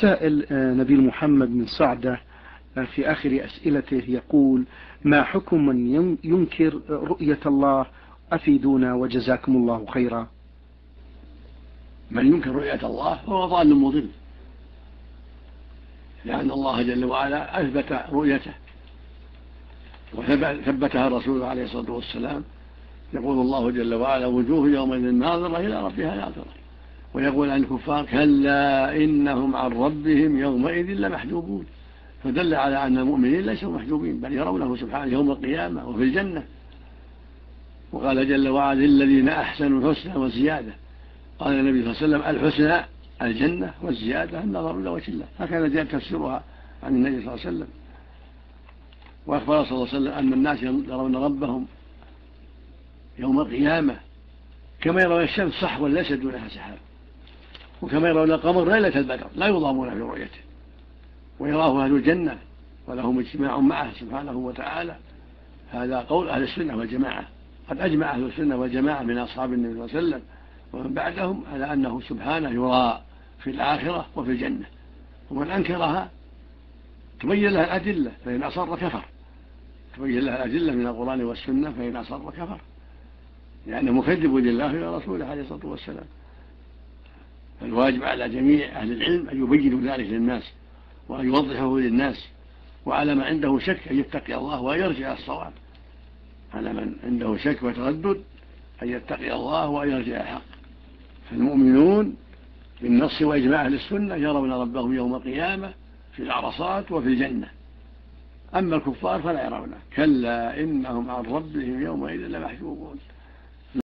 سائل نبيل محمد من صعدة في آخر أسئلته يقول: ما حكم من ينكر رؤية الله؟ أفيدونا وجزاكم الله خيرا. من ينكر رؤية الله فهو ضال مضل، لأن الله جل وعلا أثبت رؤيته وثبتها الرسول عليه الصلاة والسلام. يقول الله جل وعلا: وجوه يومئذ ناظرة إلى ربها ناظرة. ويقول عن الكفار: كلا إنهم عن ربهم يومئذ لمحجوبون. فدل على أن المؤمنين ليسوا محجوبين بل يرونه سبحانه يوم القيامة وفي الجنة. وقال جل وعلا: للذين أحسنوا الحسنى والزيادة. قال النبي صلى الله عليه وسلم: الحسنى الجنة والزيادة النظر إلى وجه الله. هكذا تفسيرها عن النبي صلى الله عليه وسلم. وأخبر صلى الله عليه وسلم أن الناس يرون ربهم يوم القيامة كما يرون الشمس صحوا ليس دونها سحاب، وكما يرون القمر ليلة البدر لا يضامون في رؤيته، ويراه أهل الجنة ولهم اجتماع معه سبحانه وتعالى. هذا قول أهل السنة والجماعة، قد أجمع أهل السنة والجماعة من أصحاب النبي صلى الله عليه وسلم ومن بعدهم على أنه سبحانه يرى في الآخرة وفي الجنة، ومن أنكرها تبين لها الأدلة فإن أصر كفر، تبين لها الأدلة من القرآن والسنة فإن أصر كفر، لأنه مكذب لله ورسوله عليه الصلاة والسلام. فالواجب على جميع أهل العلم أن يبينوا ذلك للناس وأن يوضحه للناس، وعلى من عنده شك أن يتقي الله وأن يرجع الصواب، على من عنده شك وتردد أن يتقي الله وأن يرجع الحق. فالمؤمنون بالنص وإجماع أهل السنة يرون ربهم يوم القيامة في العرصات وفي الجنة. أما الكفار فلا يرونه، كلا إنهم عن ربهم يومئذ لمحجوبون.